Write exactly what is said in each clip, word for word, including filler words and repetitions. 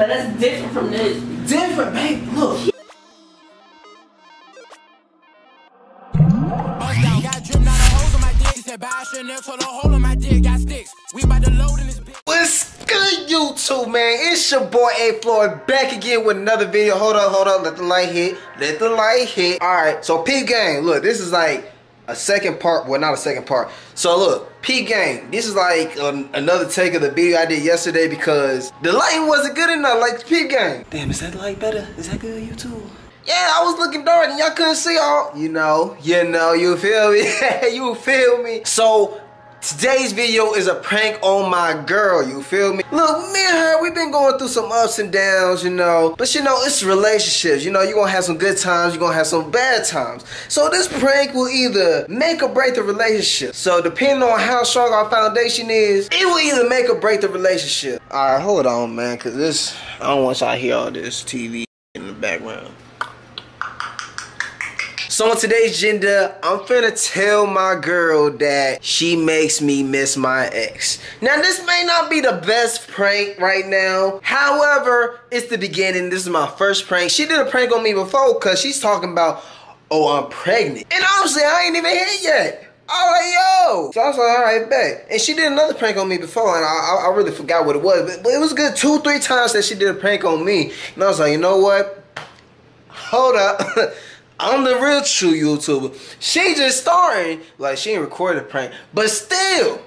But that's different from this. Different, babe. Look. What's good, YouTube, man? It's your boy A Floyd back again with another video. Hold up, hold up. Let the light hit. Let the light hit. All right. So P Gang, look. This is like a second part. Well, not a second part. So look. P Gang, this is like um, another take of the video I did yesterday because the lighting wasn't good enough, like P Gang. Damn, is that light better? Is that good, YouTube? Yeah, I was looking dark and y'all couldn't see all. You know, you know, you feel me? You feel me? So today's video is a prank on my girl, you feel me? Look, me and her, we've been going through some ups and downs, you know. But you know, it's relationships, you know. You're gonna have some good times, you're gonna have some bad times. So this prank will either make or break the relationship. So depending on how strong our foundation is, it will either make or break the relationship. Alright, hold on, man, cause this, I don't want y'all to hear all this T V in the background. So on today's agenda, I'm finna tell my girl that she makes me miss my ex. Now this may not be the best prank right now. However, it's the beginning. This is my first prank. She did a prank on me before because she's talking about, oh, I'm pregnant. And honestly, I ain't even hit yet. I was like, yo. So I was like, all right, bet. And she did another prank on me before, and I, I, I really forgot what it was. But, but it was a good two, three times that she did a prank on me. And I was like, you know what? Hold up. I'm the real true YouTuber. She just starting, like she ain't recorded a prank, but still,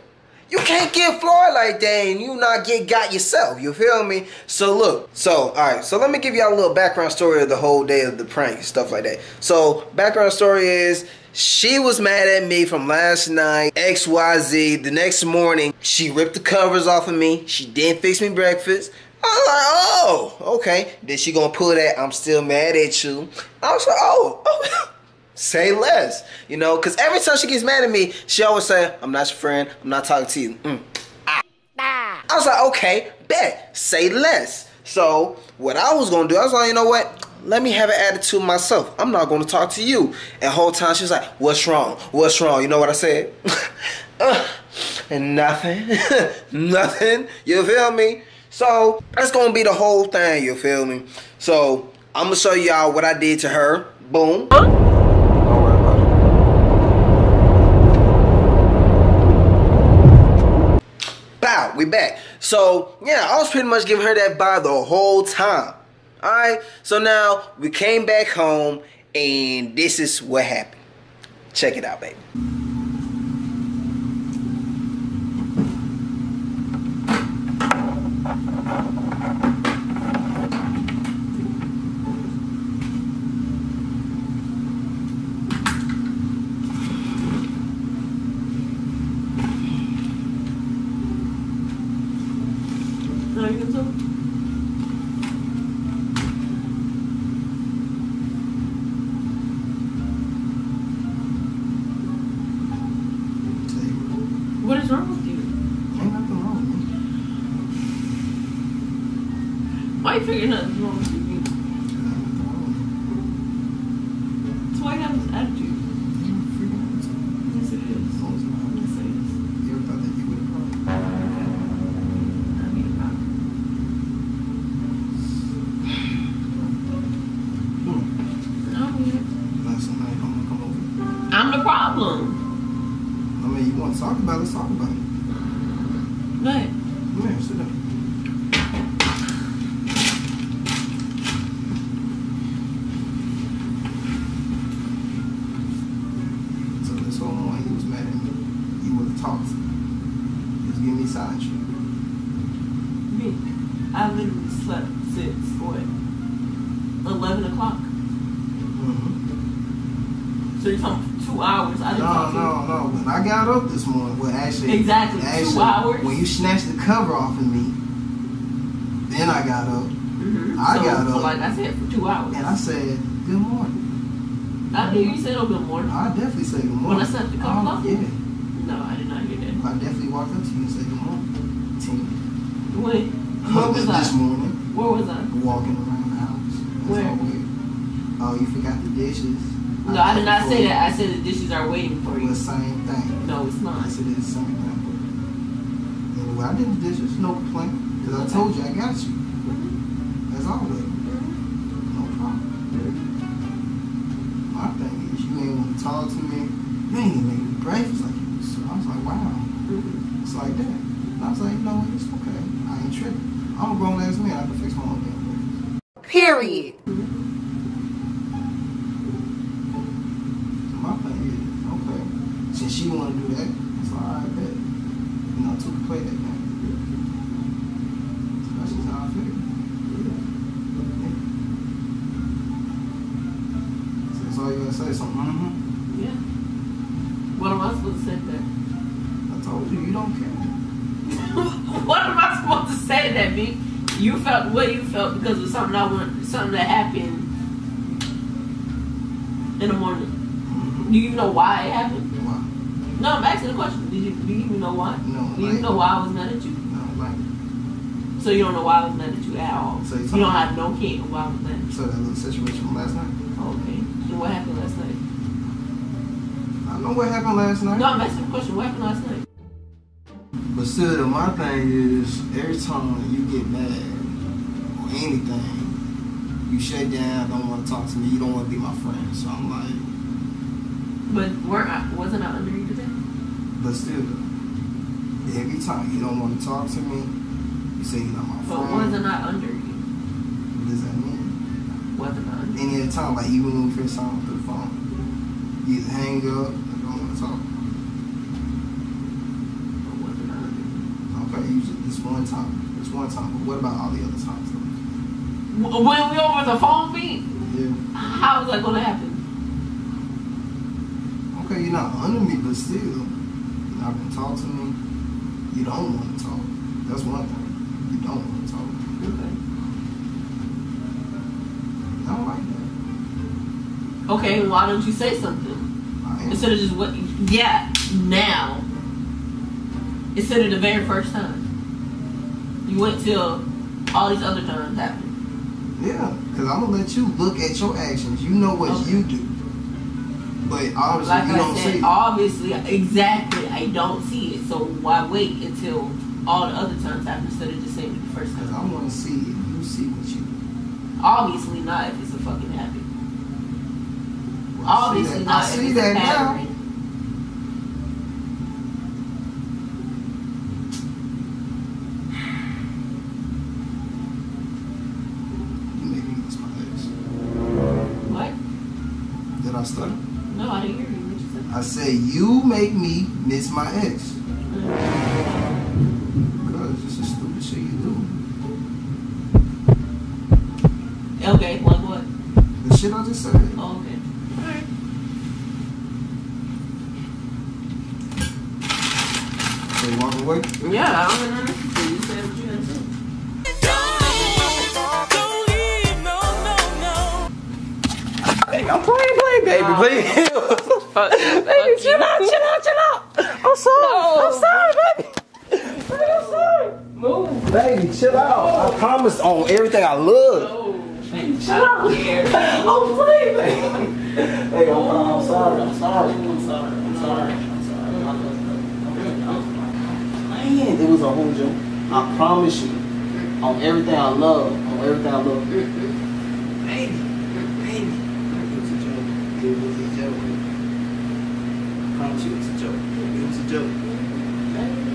you can't get Floyd like that and you not get got yourself, you feel me? So look, so, all right, so let me give y'all a little background story of the whole day of the prank, stuff like that. So, background story is, she was mad at me from last night, X Y Z, the next morning, she ripped the covers off of me, she didn't fix me breakfast. I was like, oh, okay. Then she gonna pull that, I'm still mad at you. I was like, oh, oh. Say less. You know, because every time she gets mad at me, she always say, I'm not your friend, I'm not talking to you. Mm. Ah. Ah. I was like, okay, bet, say less. So what I was gonna do, I was like, you know what? Let me have an attitude myself. I'm not gonna talk to you. And the whole time she was like, what's wrong? What's wrong? You know what I said? uh, and nothing. Nothing. You feel me? So, that's going to be the whole thing, you feel me? So, I'm going to show y'all what I did to her. Boom. Huh? Don't worry about it. Bow, we back. So, yeah, I was pretty much giving her that vibe the whole time. Alright? So now, we came back home, and this is what happened. Check it out, baby. What is wrong with you? Ain't nothing wrong with me. Why you figure nothing's wrong with you? So why you have this attitude? Yes, it is. Yes, it is. You ever thought that you would have probably? I mean, I don't. No. Let somebody come over. I'm the problem. I mean, you want to talk about it, let's talk about it. Right. Come here, sit down. So this whole morning he was mad at me. He would have talked to me. He was giving me side shit. Me? I literally slept since, what, eleven o'clock? Mm-hmm. So you're talking Two hours. I didn't no, no, no. When I got up this morning, well, actually, exactly actually, two hours. When you snatched the cover off of me, then I got up. Mm-hmm. I so, got so up. Like I said, for two hours. And I said, "Good morning." I didn't hear you say no good morning. I definitely said good morning. When I snatched the cover off. Yeah. No, I did not hear that. I definitely walked up to you and said good morning, team. When? Where was I? This morning. Where was I? Walking around the house. That's where? Oh, you forgot the dishes. No, I did not say that. I said the dishes are waiting for you. The same thing. No, it's not. I said it's the same thing. Anyway, I did the dishes. No complaint. Because I told you I got you. Mm-hmm. as I'm with. No problem. My thing is, you ain't want to talk to me. You ain't even making breakfast like you. So I was like, wow. It's like that. And I was like, no, it's okay. I ain't tripping. I'm a grown ass man. I can fix my own damn breakfast. Period. My thing is, okay. Since she want to do that, it's like, all right, bet. You know, I took a play that night. Say something. Mm-hmm. Yeah. What am I supposed to say there? I told you, you don't care. What am I supposed to say to that, B? You felt what you felt because of something I want, something that happened in the morning. Mm-hmm. Do you even know why it happened? Why? No, I'm asking the question. Did you, do you even know why? No. Do you like, even know why I was mad at you? No, like. So you don't know why I was mad at you at all. So you don't have no hint of why I was mad at you. So that little situation from last night? Okay. What happened last night? I know what happened last night. No, I'm asking a question. What happened last night? But still, my thing is, every time you get mad or anything, you shut down, don't want to talk to me, you don't want to be my friend. So I'm like... But weren't I, wasn't I under you today? But still, every time you don't want to talk to me, you say you're not my but friend. But wasn't I under you? What does that mean? Any other time, like even when we first saw him through the phone, you either hang up or don't want to talk. But what did I do? Okay, you just this one time, this one time. But what about all the other times? When we over the phone beat, yeah. How is that gonna happen? Okay, you're not under me, but still, you're not gonna talk to me. You don't want to talk. That's one thing. You don't want to talk. Okay. I don't like that. Okay, why don't you say something? Instead of just what, yeah, now. Instead of the very first time. You went till all these other times happened. Yeah, because I'm going to let you look at your actions. You know what okay. you do. But obviously like you I don't said, see it. Obviously, exactly, I don't see it. So why wait until all the other times happen instead of just saying it the first time? Because I want to see if you see what you do. Obviously not if it's a fucking habit. Well, obviously that. Not I if see it's that a pattern. You made me miss my ass. What? Did I stutter? No, I didn't hear you. What you said? I said you make me miss my ex. Because it's the stupid shit you do. Okay, like what? The shit I just said. Oh, okay. Alright. So you walk away? Yeah, I don't know. You said what you had to say. Don't leave, no, no, no. Hey, I'm playing, playing, baby, wow. Baby. Fuck, baby, chill you. Out, chill out, chill out. I'm sorry, no. I'm sorry, baby. Baby, I'm sorry. Move. Baby, chill out. No. I promised on everything I love. No. I'm here. I'm playing. Hey, I'm, I'm sorry. I'm sorry. I'm sorry. I'm sorry. I'm sorry. Man, it was a whole joke. I promise you, on everything I love, on everything I love. Baby, baby, it was a joke. It was a joke. I promise you, it's a joke. It was a joke. Baby.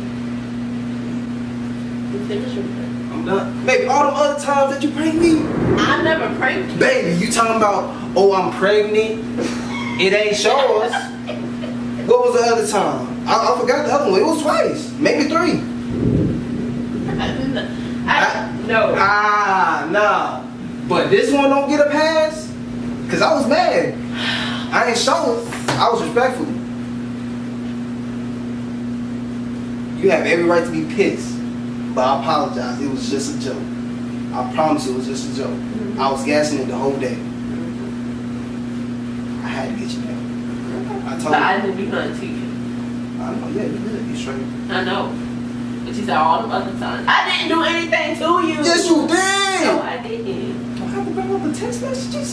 I'm done. Baby, all them other times that you pranked me. I never pranked you. Baby, you talking about, oh, I'm pregnant. It ain't yours. What was the other time? I, I forgot the other one. It was twice. Maybe three. I didn't. I, I, no. Ah, nah. But this one don't get a pass. Because I was mad. I ain't sure. I was respectful. You have every right to be pissed. But I apologize. It was just a joke. I promise it was just a joke. Mm-hmm. I was gassing it the whole day. I had to get you back. I told but you. I didn't be going to you. I know. Yeah, you did. You straight. I know. But you said all the other times. I didn't do anything to you. Yes, you did. No, I didn't. Do I have to bring up the text messages?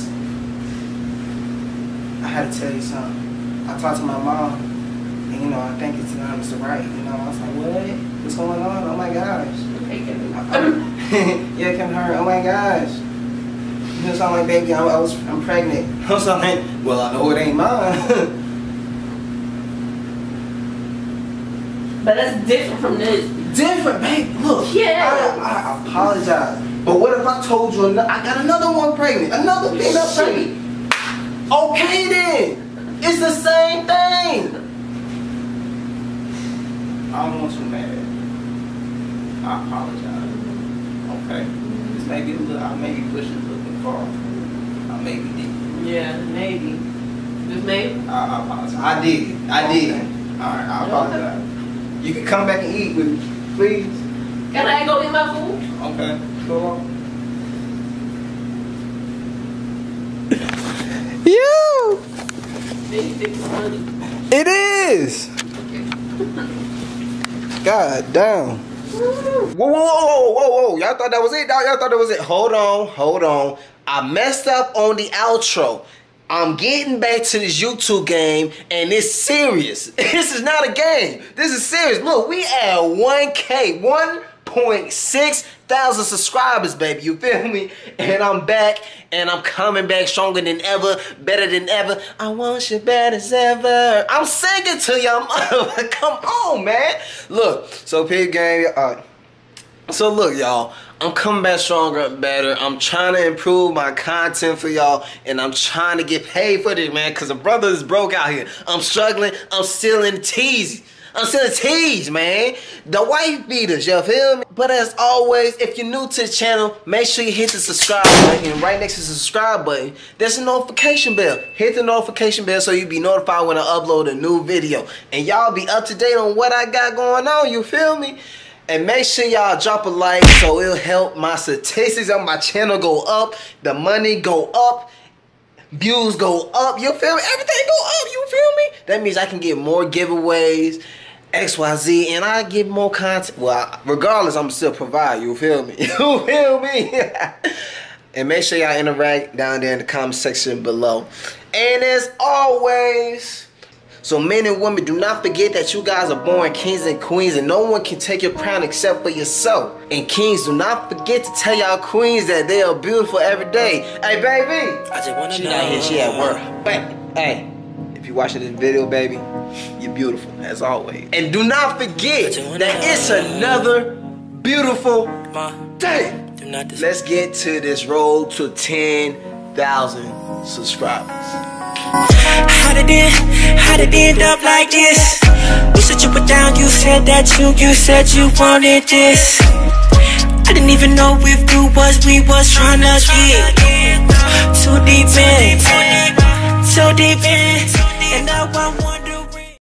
I had to tell you something. I talked to my mom, and you know, I think it's not Mister Right. You know, I was like, what? What's going on? Oh my gosh. Hey, Kevin. Yeah, Kevin Hart. Oh my gosh. He'll sound like, baby, I was, I'm pregnant. He'll sound like, well, I know it ain't mine. But that's different from this. Different, babe. Look, yeah. I, I apologize. But what if I told you another, I got another one pregnant, another thing up pregnant? Okay then, it's the same thing. I don't want you mad. I apologize. Okay, this may be a little. I may be pushing a little far. I may be deep. Yeah, maybe. Just maybe. I, I apologize. I did. I did. Okay. All right, I apologize. Okay. You can come back and eat with me, please. Can I go eat my food? Okay. Go on. You! It is! God damn. Whoa, whoa, whoa, whoa, whoa. Y'all thought that was it, dog? Y'all thought that was it. Hold on, hold on. I messed up on the outro. I'm getting back to this YouTube game, and it's serious. This is not a game. This is serious. Look, we at one K. one point six thousand subscribers, baby, you feel me? And I'm back, and I'm coming back stronger than ever, better than ever. I want you better as ever. I'm singing to y'all. Come on, man. Look, so Pig Game, uh, so look, y'all, I'm coming back stronger and better. I'm trying to improve my content for y'all, and I'm trying to get paid for this, man, because the brother is broke out here. I'm struggling. I'm still in teasing. I'm still teased, man. The wife beaters, you feel me? But as always, if you're new to the channel, make sure you hit the subscribe button. And right next to the subscribe button, there's a notification bell. Hit the notification bell so you'll be notified when I upload a new video. And y'all be up to date on what I got going on, you feel me? And make sure y'all drop a like so it'll help my statistics on my channel go up. The money go up. Views go up. You feel me? Everything go up, you feel me? That means I can get more giveaways. X Y Z, and I give more content. Well, regardless, I'm still provide. You feel me? You feel me? And make sure y'all interact down there in the comment section below. And as always, so men and women, do not forget that you guys are born kings and queens, and no one can take your crown except for yourself. And kings, do not forget to tell y'all queens that they are beautiful every day. Hey, baby. I just wanna she know. Not here. She at work. But hey, if you're watching this video, baby, you're beautiful, as always. And do not forget that it's another beautiful day. Let's get to this road to ten thousand subscribers. How did it, how did it end up like this? You said you were down, you said that you, you said you wanted this. I didn't even know if you was, we was trying to get too deep in, too deep in, and now I want